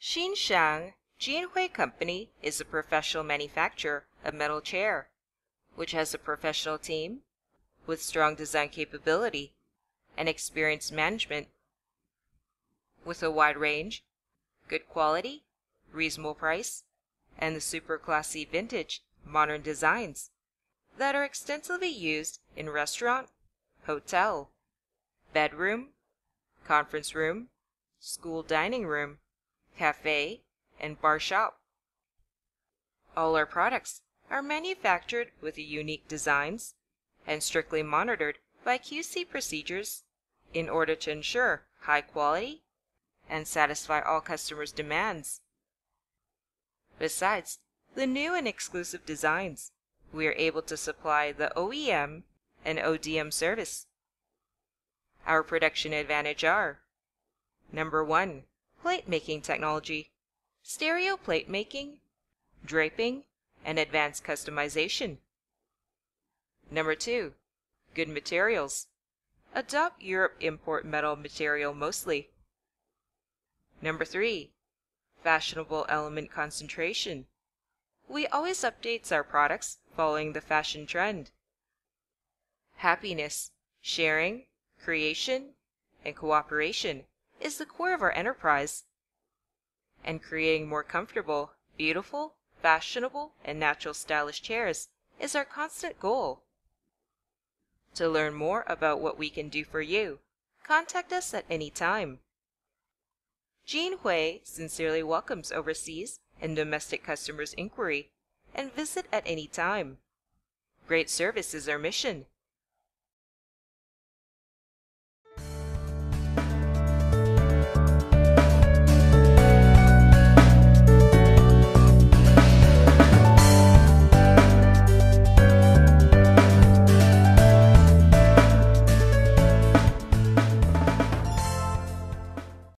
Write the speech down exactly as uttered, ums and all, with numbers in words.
Xinxiang Jinhui Company is a professional manufacturer of metal chair, which has a professional team with strong design capability and experienced management, with a wide range, good quality, reasonable price, and the super classy vintage modern designs that are extensively used in restaurant, hotel, bedroom, conference room, school dining room, cafe, and bar shop. All our products are manufactured with unique designs and strictly monitored by Q C procedures in order to ensure high quality and satisfy all customers' demands. Besides the new and exclusive designs, we are able to supply the O E M and O D M service. Our production advantage are: number one, plate making technology, stereo plate making, draping, and advanced customization. Number two, good materials, adopt Europe import metal material mostly. Number three, fashionable element concentration. We always update our products following the fashion trend. Happiness, sharing, creation, and cooperation is the core of our enterprise, and creating more comfortable, beautiful, fashionable, and natural stylish chairs is our constant goal. To learn more about what we can do for you, contact us at any time. Jinhui sincerely welcomes overseas and domestic customers' inquiry and visit at any time. Great service is our mission.